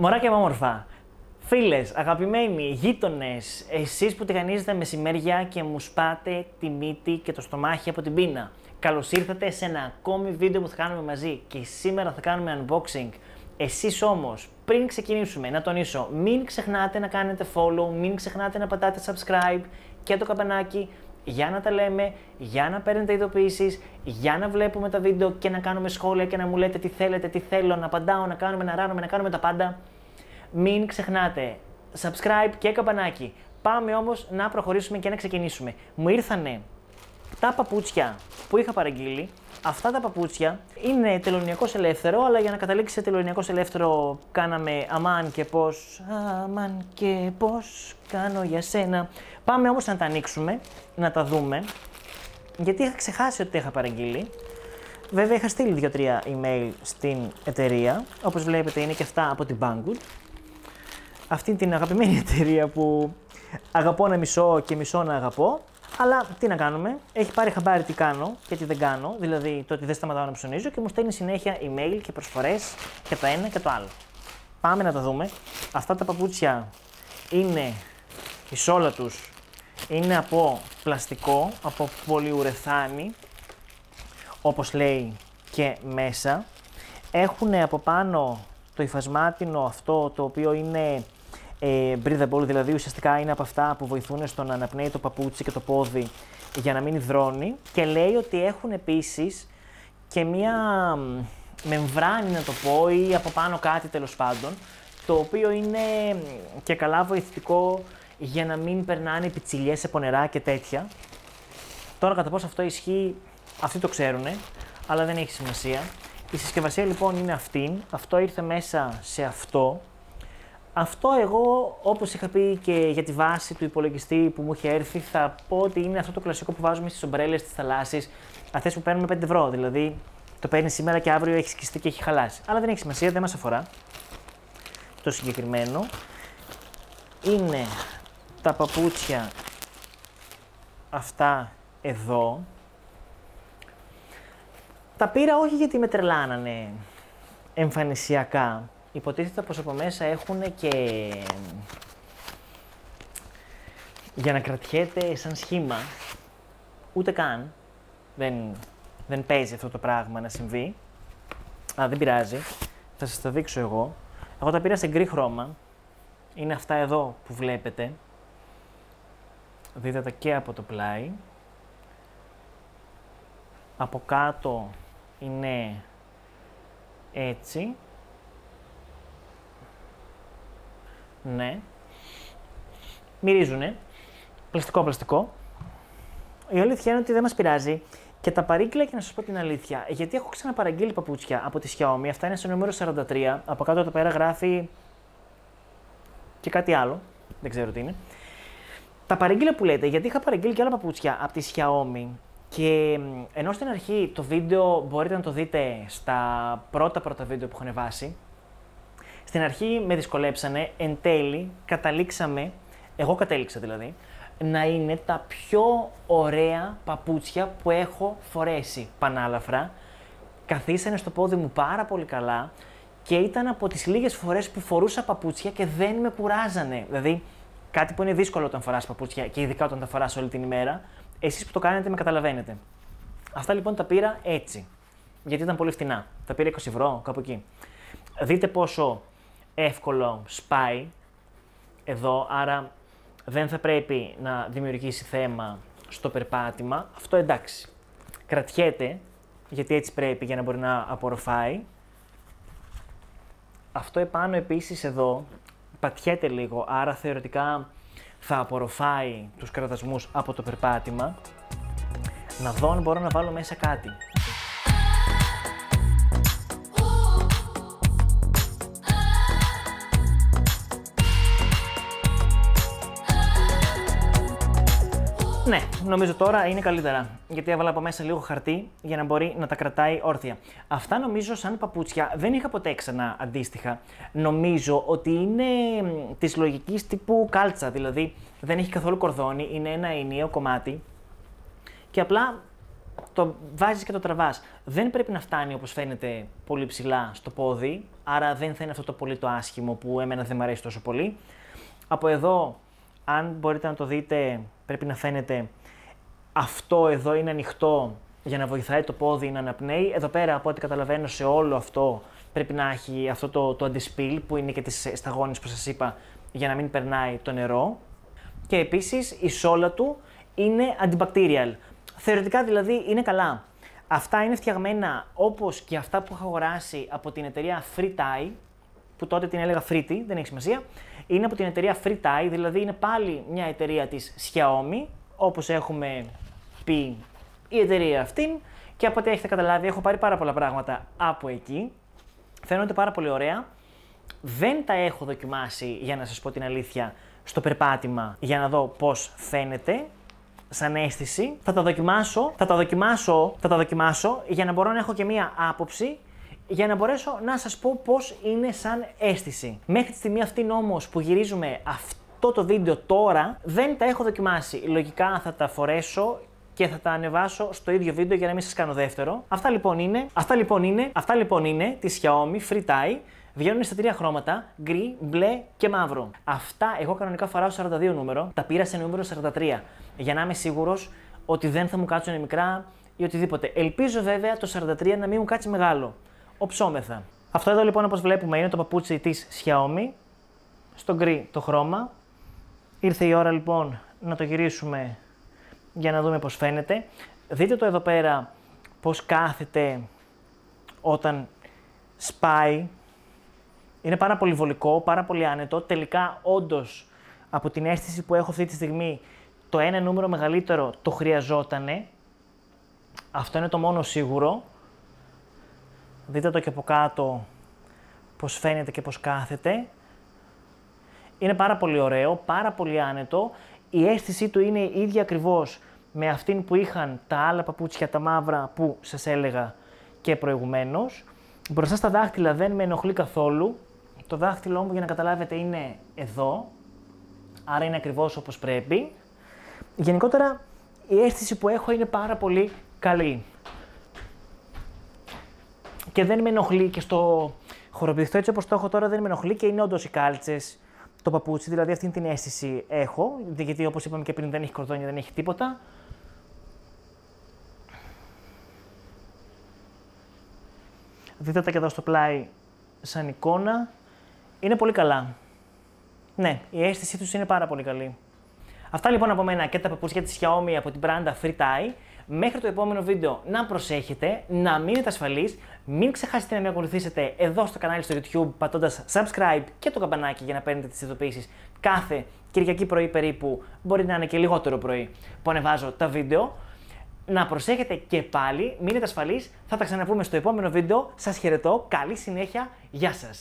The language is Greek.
Μωράκια όμορφα, φίλες, αγαπημένοι, γείτονες, εσείς που τηγανίζετε μεσημέρια και μου σπάτε τη μύτη και το στομάχι από την πείνα. Καλώς ήρθατε σε ένα ακόμη βίντεο που θα κάνουμε μαζί και σήμερα θα κάνουμε unboxing. Εσείς όμως, πριν ξεκινήσουμε, να τονίσω, μην ξεχνάτε να κάνετε follow, μην ξεχνάτε να πατάτε subscribe και το καμπανάκι για να τα λέμε, για να παίρνετε ειδοποιήσεις, για να βλέπουμε τα βίντεο και να κάνουμε σχόλια και να μου λέτε τι θέλετε, τι θέλω, να απαντάω, να κάνουμε, να ράνουμε, να κάνουμε τα πάντα. Μην ξεχνάτε, subscribe και καμπανάκι. Πάμε όμως να προχωρήσουμε και να ξεκινήσουμε. Μου ήρθανε τα παπούτσια που είχα παραγγείλει. Αυτά τα παπούτσια είναι τελωνιακός ελεύθερο, αλλά για να καταλήξει σε τελωνιακός ελεύθερο κάναμε αμάν και πώς, αμάν και πώς κάνω για σένα. Πάμε όμως να τα ανοίξουμε, να τα δούμε, γιατί είχα ξεχάσει ότι τα είχα παραγγείλει. Βέβαια είχα στείλει 2-3 email στην εταιρεία, όπως βλέπετε είναι και αυτά από την Banggood. Αυτή την αγαπημένη εταιρεία που αγαπώ να μισώ και μισώ να αγαπώ. Αλλά τι να κάνουμε, έχει πάρει χαμπάρι τι κάνω και τι δεν κάνω, δηλαδή το ότι δεν σταματάω να ψωνίζω και μου στέλνει συνέχεια email και προσφορές και το ένα και το άλλο. Πάμε να τα δούμε. Αυτά τα παπούτσια είναι, η σόλα τους είναι από πλαστικό, από πολυουρεθάνη, όπως λέει και μέσα. Έχουν από πάνω το υφασμάτινο αυτό το οποίο είναι breathable, δηλαδή ουσιαστικά είναι από αυτά που βοηθούν στο να αναπνέει το παπούτσι και το πόδι για να μην υδρώνει, και λέει ότι έχουν επίσης και μία μεμβράνη, να το πω, ή από πάνω κάτι τέλος πάντων, το οποίο είναι και καλά βοηθητικό για να μην περνάνε πιτσιλιές σε πονερά και τέτοια. Τώρα κατά πόσο αυτό ισχύει αυτοί το ξέρουνε, αλλά δεν έχει σημασία. Η συσκευασία λοιπόν είναι αυτή, αυτό ήρθε μέσα σε αυτό. Αυτό εγώ, όπως είχα πει και για τη βάση του υπολογιστή που μου είχε έρθει, θα πω ότι είναι αυτό το κλασικό που βάζουμε στις ομπρέλες της θαλάσσης, αυτές που παίρνουμε 5€, δηλαδή το παίρνει σήμερα και αύριο έχει σκιστεί και έχει χαλάσει. Αλλά δεν έχει σημασία, δεν μας αφορά το συγκεκριμένο. Είναι τα παπούτσια αυτά εδώ. Τα πήρα όχι γιατί με τρελάνανε εμφανισιακά. Υποτίθεται πως από μέσα έχουν και για να κρατιέται σαν σχήμα, ούτε καν, δεν παίζει αυτό το πράγμα να συμβεί. Α, δεν πειράζει, θα σας τα δείξω εγώ. Εγώ τα πήρα σε γκρι χρώμα, είναι αυτά εδώ που βλέπετε, δείτε τα και από το πλάι. Από κάτω είναι έτσι. Ναι, μυρίζουνε, πλαστικό. Η αλήθεια είναι ότι δεν μας πειράζει και τα παρήγγειλα και να σας πω την αλήθεια, γιατί έχω ξαναπαραγγείλει παπούτσια από τη Xiaomi, αυτά είναι στο νούμερο 43, από κάτω εδώ πέρα γράφει και κάτι άλλο, δεν ξέρω τι είναι. Τα παρήγγειλα που λέτε, γιατί είχα παραγγείλει και άλλα παπούτσια από τη Xiaomi και ενώ στην αρχή το βίντεο μπορείτε να το δείτε στα πρώτα βίντεο που έχω ανεβάσει, στην αρχή με δυσκολέψανε, εν τέλει καταλήξαμε, εγώ κατέληξα δηλαδή, να είναι τα πιο ωραία παπούτσια που έχω φορέσει. Πανάλαφρα, καθίσανε στο πόδι μου πάρα πολύ καλά και ήταν από τις λίγες φορές που φορούσα παπούτσια και δεν με κουράζανε. Δηλαδή, κάτι που είναι δύσκολο όταν φοράς παπούτσια και ειδικά όταν τα φοράς όλη την ημέρα, εσείς που το κάνετε με καταλαβαίνετε. Αυτά λοιπόν τα πήρα έτσι, γιατί ήταν πολύ φτηνά. Τα πήρα 20€, κάπου εκεί. Δείτε πόσο εύκολο σπάει εδώ, άρα δεν θα πρέπει να δημιουργήσει θέμα στο περπάτημα. Αυτό εντάξει, κρατιέται, γιατί έτσι πρέπει για να μπορεί να απορροφάει. Αυτό επάνω επίσης εδώ πατιέται λίγο, άρα θεωρητικά θα απορροφάει τους κρατασμούς από το περπάτημα. Να δω αν μπορώ να βάλω μέσα κάτι. Ναι, νομίζω τώρα είναι καλύτερα, γιατί έβαλα από μέσα λίγο χαρτί για να μπορεί να τα κρατάει όρθια. Αυτά νομίζω σαν παπούτσια δεν είχα ποτέ ξανά αντίστοιχα. Νομίζω ότι είναι της λογικής τύπου κάλτσα, δηλαδή δεν έχει καθόλου κορδόνι, είναι ένα ενιαίο κομμάτι και απλά το βάζεις και το τραβάς. Δεν πρέπει να φτάνει, όπως φαίνεται, πολύ ψηλά στο πόδι, άρα δεν θα είναι αυτό το πολύ το άσχημο που εμένα δεν μου αρέσει τόσο πολύ. Από εδώ, αν μπορείτε να το δείτε, πρέπει να φαίνεται αυτό εδώ είναι ανοιχτό για να βοηθάει το πόδι να αναπνέει. Εδώ πέρα, από ό,τι καταλαβαίνω, σε όλο αυτό πρέπει να έχει αυτό το αντισπίλ που είναι και τις σταγόνες που σας είπα για να μην περνάει το νερό. Και επίσης η σόλα του είναι antibacterial. Θεωρητικά δηλαδή είναι καλά. Αυτά είναι φτιαγμένα όπως και αυτά που έχω αγοράσει από την εταιρεία FREETIE, που τότε την έλεγα FREETIE, δεν έχει σημασία. Είναι από την εταιρεία FREETIE, δηλαδή είναι πάλι μια εταιρεία της Xiaomi, όπως έχουμε πει η εταιρεία αυτήν. Και από ό,τι έχετε καταλάβει, έχω πάρει πάρα πολλά πράγματα από εκεί. Φαίνονται πάρα πολύ ωραία. Δεν τα έχω δοκιμάσει, για να σας πω την αλήθεια, στο περπάτημα για να δω πώς φαίνεται σαν αίσθηση. Θα τα δοκιμάσω για να μπορώ να έχω και μία άποψη, για να μπορέσω να σας πω πώς είναι σαν αίσθηση. Μέχρι τη στιγμή αυτήν όμως που γυρίζουμε αυτό το βίντεο τώρα, δεν τα έχω δοκιμάσει. Λογικά θα τα φορέσω και θα τα ανεβάσω στο ίδιο βίντεο για να μην σας κάνω δεύτερο. Αυτά λοιπόν είναι της Xiaomi FREETIE. Βγαίνουν στα τρία χρώματα, γκρι, μπλε και μαύρο. Αυτά εγώ κανονικά φοράω 42 νούμερο, τα πήρα σε νούμερο 43, για να είμαι σίγουρος ότι δεν θα μου κάτσουν μικρά ή οτιδήποτε. Ελπίζω βέβαια το 43 να μην μου κάτσει μεγάλο. Οψόμεθα. Αυτό εδώ λοιπόν, όπως βλέπουμε, είναι το παπούτσι της Xiaomi, στο γκρι το χρώμα. Ήρθε η ώρα λοιπόν να το γυρίσουμε για να δούμε πώς φαίνεται. Δείτε το εδώ πέρα πώς κάθεται όταν σπάει. Είναι πάρα πολύ βολικό, πάρα πολύ άνετο. Τελικά, όντως, από την αίσθηση που έχω αυτή τη στιγμή, το ένα νούμερο μεγαλύτερο το χρειαζότανε. Αυτό είναι το μόνο σίγουρο. Δείτε το και από κάτω πώς φαίνεται και πώς κάθεται. Είναι πάρα πολύ ωραίο, πάρα πολύ άνετο. Η αίσθησή του είναι η ίδια ακριβώς με αυτήν που είχαν τα άλλα παπούτσια, τα μαύρα που σας έλεγα και προηγουμένως. Μπροστά στα δάχτυλα δεν με ενοχλεί καθόλου. Το δάχτυλό μου, για να καταλάβετε, είναι εδώ, άρα είναι ακριβώς όπως πρέπει. Γενικότερα, η αίσθηση που έχω είναι πάρα πολύ καλή. Και δεν με ενοχλεί και στο χοροπηδηχτό έτσι όπως το έχω τώρα, δεν με ενοχλεί και είναι όντως οι κάλτσες, το παπούτσι, δηλαδή αυτή την αίσθηση έχω, γιατί όπως είπαμε και πριν δεν έχει κορδόνια, δεν έχει τίποτα. Δείτε τα και εδώ στο πλάι σαν εικόνα. Είναι πολύ καλά. Ναι, η αίσθησή τους είναι πάρα πολύ καλή. Αυτά λοιπόν από μένα και τα παπούτσια της Xiaomi από την μπράντα FREETIE. Μέχρι το επόμενο βίντεο να προσέχετε, να μείνετε ασφαλείς, μην ξεχάσετε να με ακολουθήσετε εδώ στο κανάλι στο YouTube πατώντας subscribe και το καμπανάκι για να παίρνετε τις ειδοποιήσεις κάθε Κυριακή πρωί περίπου, μπορεί να είναι και λιγότερο πρωί που ανεβάζω τα βίντεο. Να προσέχετε και πάλι, μείνετε ασφαλείς, θα τα ξαναπούμε στο επόμενο βίντεο. Σας χαιρετώ, καλή συνέχεια, γεια σας!